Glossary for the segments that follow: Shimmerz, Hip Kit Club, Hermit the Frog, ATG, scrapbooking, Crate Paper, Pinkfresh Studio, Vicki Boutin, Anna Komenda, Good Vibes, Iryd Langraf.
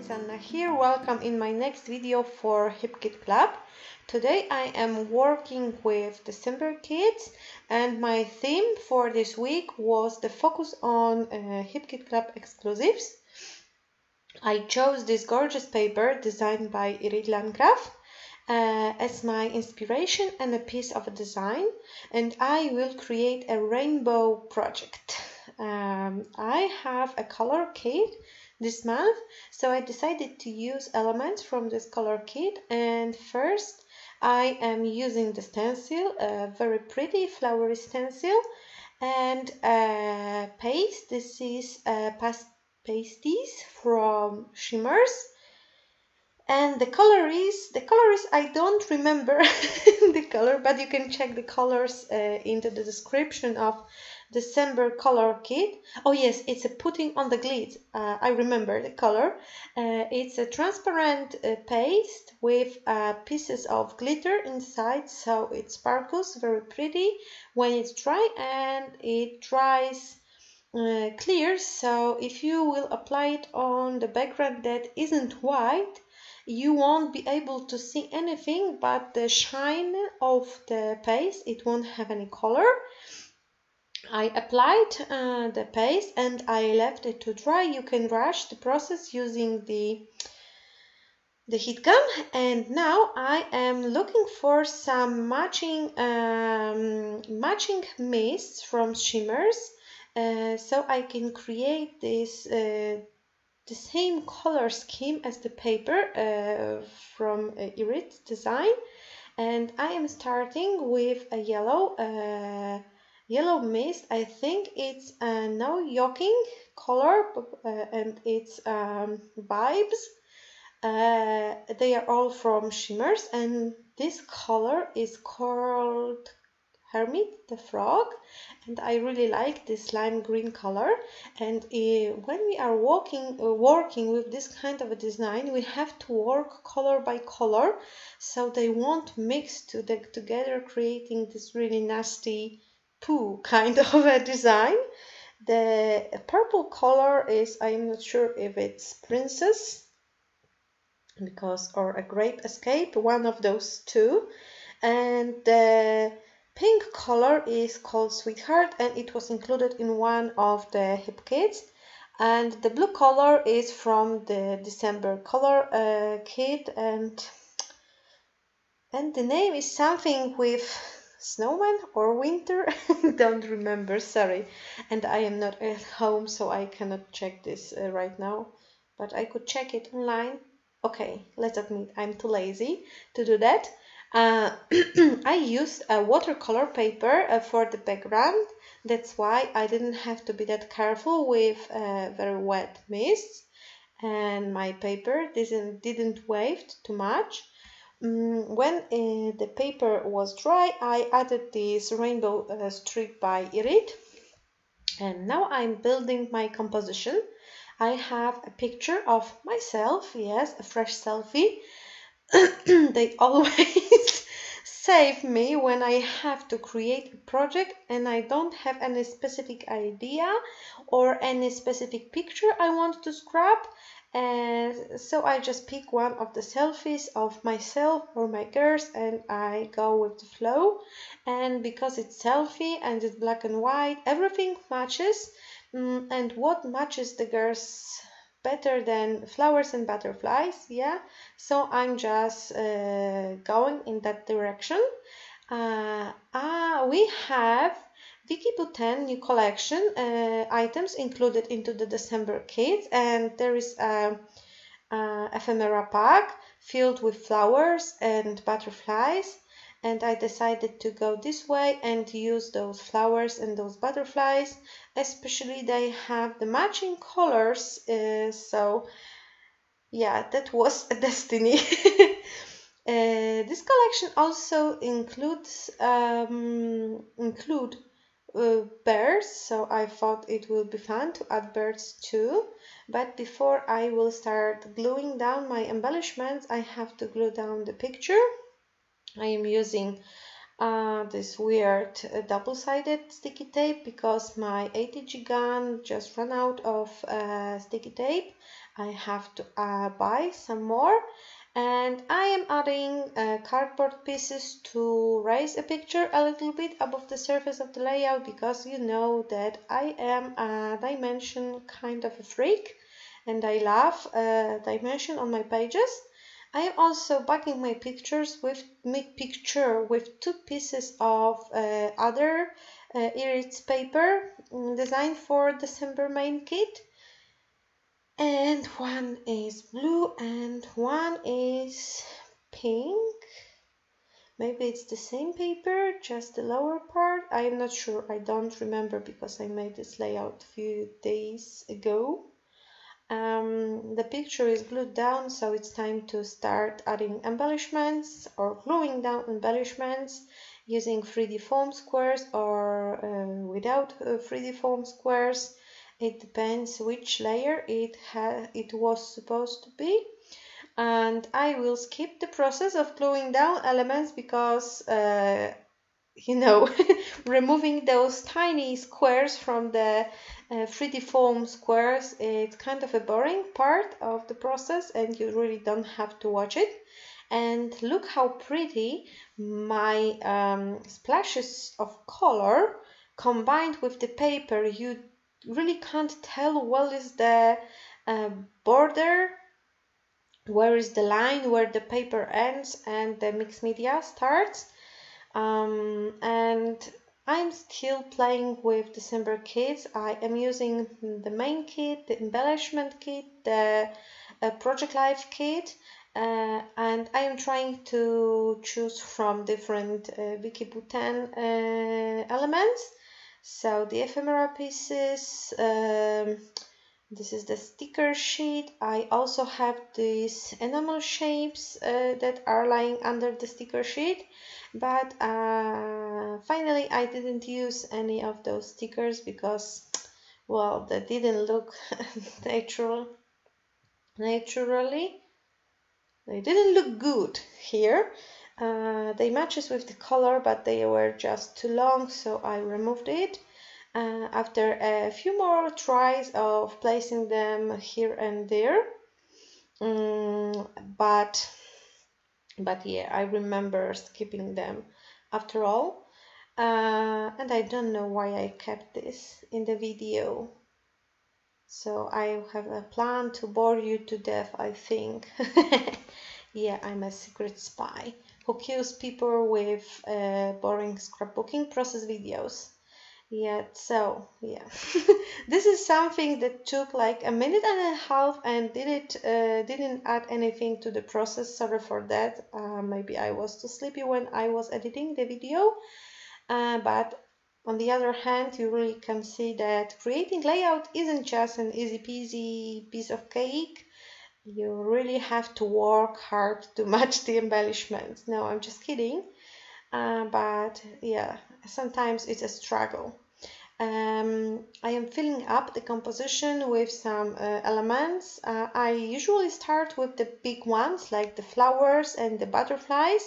it's Anna here. Welcome in my next video for Hip Kit Club. Today I am working with December kids, and my theme for this week was the focus on Hip Kit Club exclusives. I chose this gorgeous paper designed by Iryd Langraf as my inspiration and a piece of design, and I will create a rainbow project. I have a color kit this month, so I decided to use elements from this color kit. And first I am using the stencil, a very pretty flowery stencil, and paste. This is pasties from Shimmerz, and the color is I don't remember the color, but you can check the colors into the description of December color kit. Oh yes, it's a putting on the glitz. I remember the color. It's a transparent paste with pieces of glitter inside, so it sparkles very pretty when it's dry, and it dries clear. So if you will apply it on the background that isn't white, you won't be able to see anything but the shine of the paste. It won't have any color. I applied the paste and I left it to dry. You can brush the process using the heat gun. And now I am looking for some matching mists from Shimmerz, so I can create this the same color scheme as the paper from Iryd design. And I am starting with a yellow mist. I think it's a no yolking color, and it's vibes. They are all from Shimmerz, and this color is called Hermit the Frog, and I really like this lime green color. And when we are working with this kind of a design, we have to work color by color, so they won't mix together, creating this really nasty poo kind of a design. The purple color is, I'm not sure if it's Princess because or a Grape Escape, one of those two. And the pink color is called Sweetheart, and it was included in one of the Hip Kits. And the blue color is from the December color kit, and the name is something with snowman or winter. Don't remember, sorry, and I am not at home, so I cannot check this right now, but I could check it online. Okay, let's admit I'm too lazy to do that. I used a watercolor paper for the background. That's why I didn't have to be that careful with very wet mists, and my paper didn't wave too much. When the paper was dry, I added this rainbow strip by Iryd, and now I'm building my composition. I have a picture of myself, yes, a fresh selfie. They always save me when I have to create a project and I don't have any specific idea or any specific picture I want to scrap. And so I just pick one of the selfies of myself or my girls, and I go with the flow. And because it's selfie and it's black and white, everything matches. And what matches the girls better than flowers and butterflies? Yeah, so I'm just going in that direction. We have Vicki Boutin new collection items included into the December kits, and there is a ephemera pack filled with flowers and butterflies, and I decided to go this way and use those flowers and those butterflies. Especially they have the matching colors, so yeah, that was a destiny. This collection also includes birds, so I thought it would be fun to add birds too. But before I will start gluing down my embellishments, I have to glue down the picture. I am using this weird double-sided sticky tape because my ATG gun just ran out of sticky tape. I have to buy some more. And I am adding cardboard pieces to raise a picture a little bit above the surface of the layout, because you know that I am a dimension kind of a freak and I love dimension on my pages. I am also backing my pictures with mid-picture with two pieces of other Iryd paper designed for December main kit. And one is blue and one is pink. Maybe it's the same paper, just the lower part. I'm not sure, I don't remember because I made this layout a few days ago. The picture is glued down, so it's time to start adding embellishments or gluing down embellishments using 3D foam squares or without 3D foam squares. It depends which layer it was supposed to be, and I will skip the process of gluing down elements because, you know, removing those tiny squares from the 3D foam squares, it's kind of a boring part of the process and you really don't have to watch it. And look how pretty my splashes of color combined with the paper. You really can't tell what is the border, where is the line where the paper ends and the mixed media starts. And I'm still playing with December kits. I am using the main kit, the embellishment kit, the project life kit, and I am trying to choose from different Vicki Boutin elements. So the ephemera pieces, this is the sticker sheet. I also have these enamel shapes that are lying under the sticker sheet, but finally I didn't use any of those stickers because, well, they didn't look naturally. They didn't look good here. They matches with the color, but they were just too long, so I removed it. After a few more tries of placing them here and there, but yeah, I remember skipping them after all, and I don't know why I kept this in the video. So I have a plan to bore you to death, I think. Yeah, I'm a secret spy who kills people with boring scrapbooking process videos. Yeah, so yeah, this is something that took like a minute and a half and didn't add anything to the process. Sorry for that. Maybe I was too sleepy when I was editing the video, but on the other hand, you really can see that creating layout isn't just an easy-peasy piece of cake. You really have to work hard to match the embellishments. No, I'm just kidding. But yeah, sometimes it's a struggle. I am filling up the composition with some elements. I usually start with the big ones like the flowers and the butterflies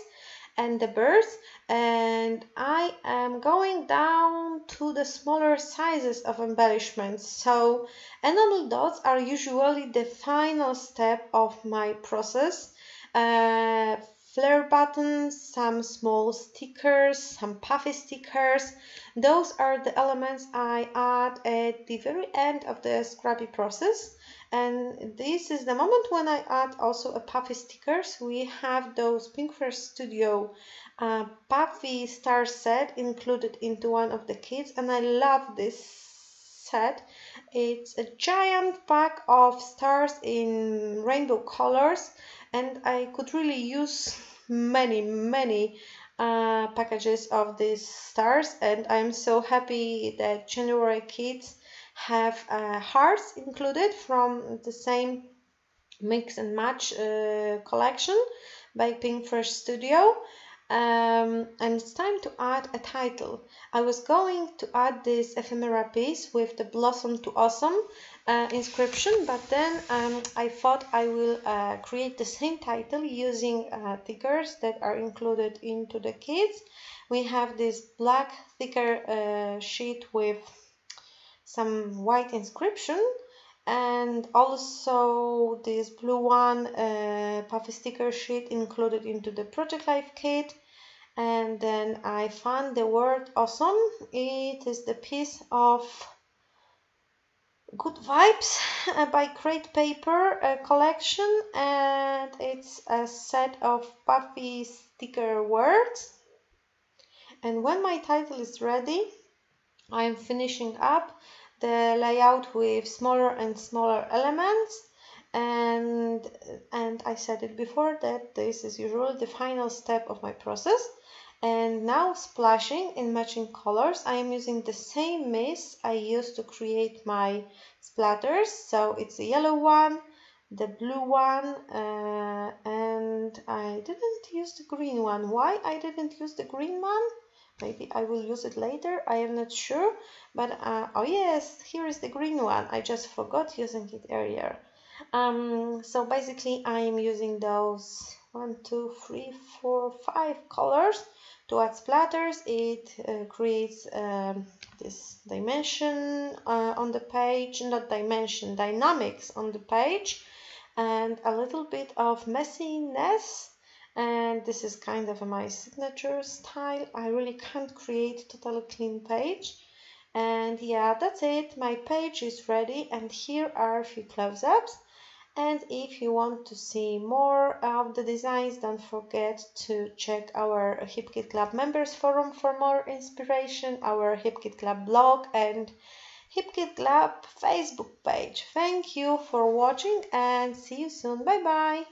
and the birds, and I am going down to the smaller sizes of embellishments. So enamel dots are usually the final step of my process. Flare buttons, some small stickers, some puffy stickers, those are the elements I add at the very end of the scrappy process. And this is the moment when I add also a puffy stickers. We have those Pinkfresh Studio puffy star set included into one of the kits, and I love this set. It's a giant pack of stars in rainbow colors, and I could really use many packages of these stars, and I'm so happy that January kits have hearts included from the same mix and match collection by Pinkfresh Studio. And it's time to add a title. I was going to add this ephemera piece with the Blossom to Awesome inscription, but then I thought I will create the same title using stickers that are included into the kits. We have this black thicker sheet with some white inscription, and also this blue one, puffy sticker sheet included into the Project Life kit. And then I found the word awesome. It is the piece of Good Vibes by Crate Paper collection, and it's a set of puffy sticker words. And when my title is ready, I'm finishing up the layout with smaller and smaller elements, and I said it before that this is usually the final step of my process. And now splashing in matching colors, I am using the same mist I used to create my splatters. So it's the yellow one, the blue one, and I didn't use the green one. Why I didn't use the green one? Maybe I will use it later, I am not sure. But oh yes, here is the green one. I just forgot using it earlier. So basically I am using those 5 colors to add splatters. It creates this dimension on the page, not dimension, dynamics on the page, and a little bit of messiness. And this is kind of my signature style. I really can't create totally clean page. And yeah, that's it. My page is ready, and here are a few close-ups. And if you want to see more of the designs, don't forget to check our Hip Kit Club members forum for more inspiration, our Hip Kit Club blog, and Hip Kit Club Facebook page. Thank you for watching and see you soon. Bye bye.